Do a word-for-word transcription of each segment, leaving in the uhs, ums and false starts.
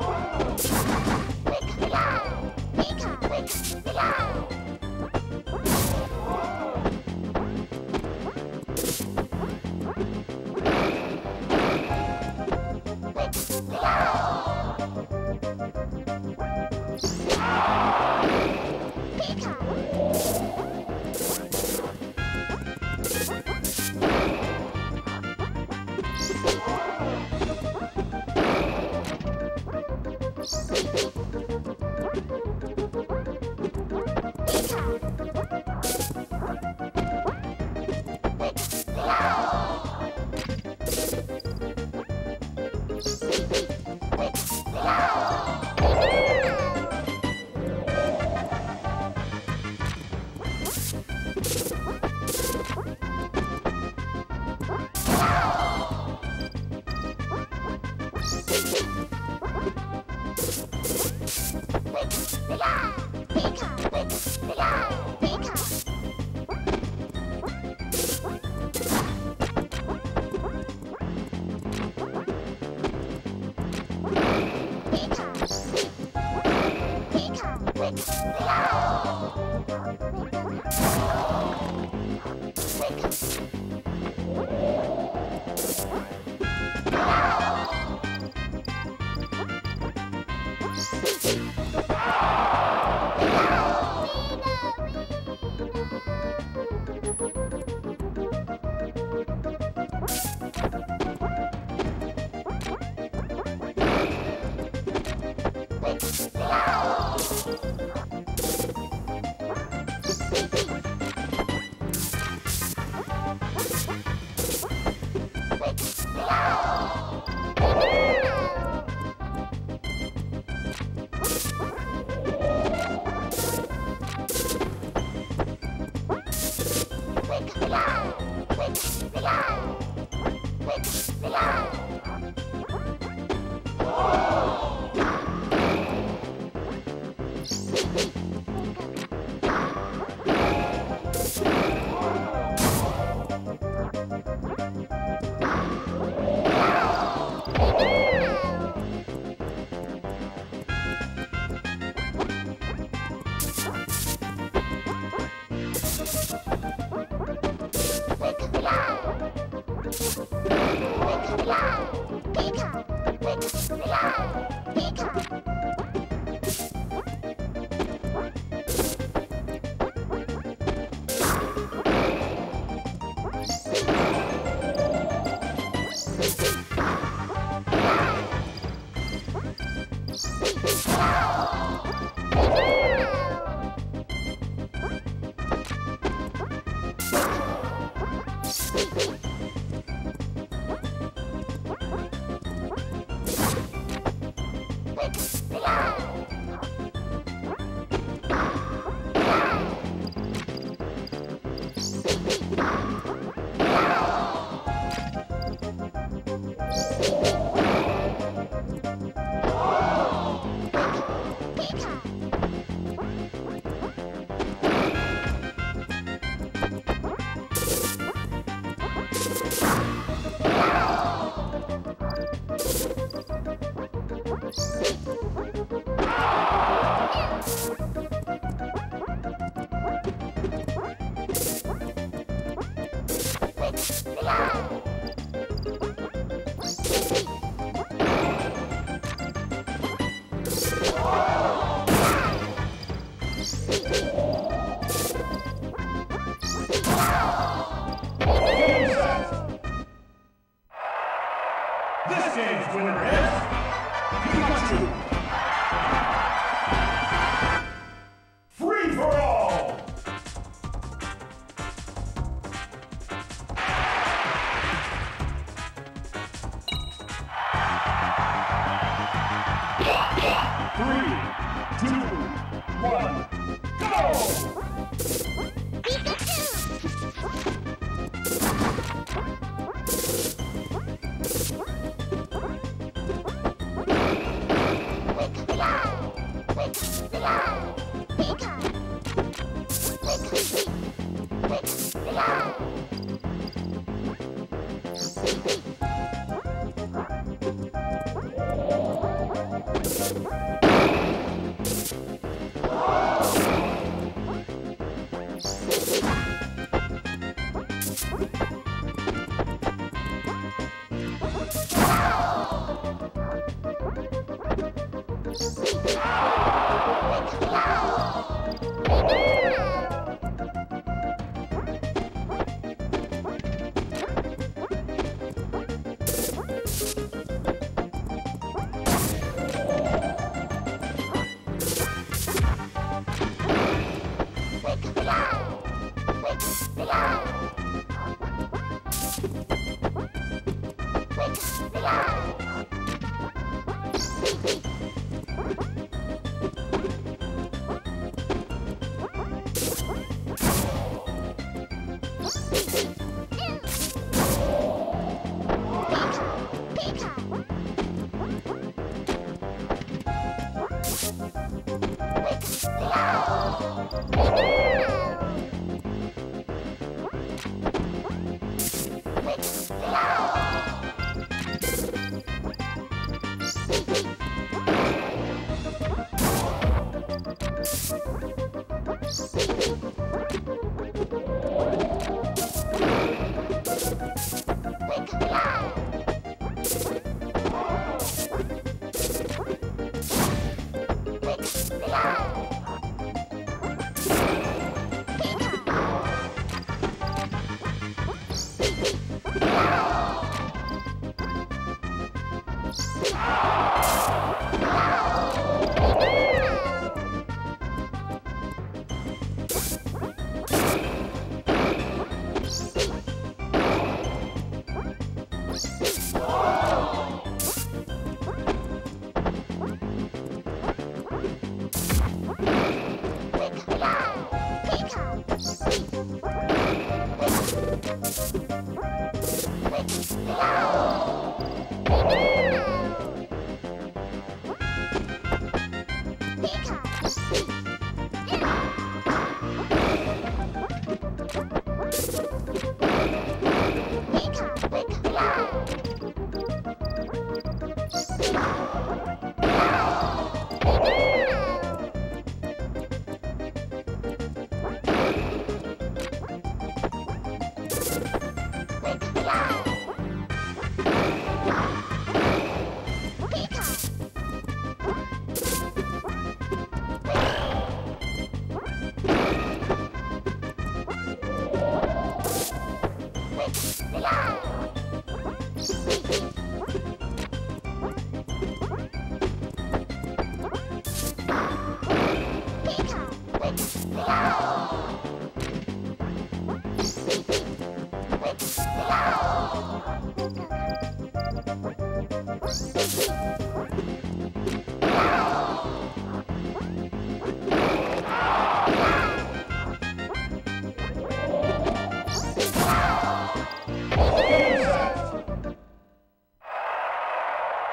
Wow! Wow.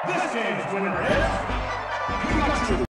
This game's winner is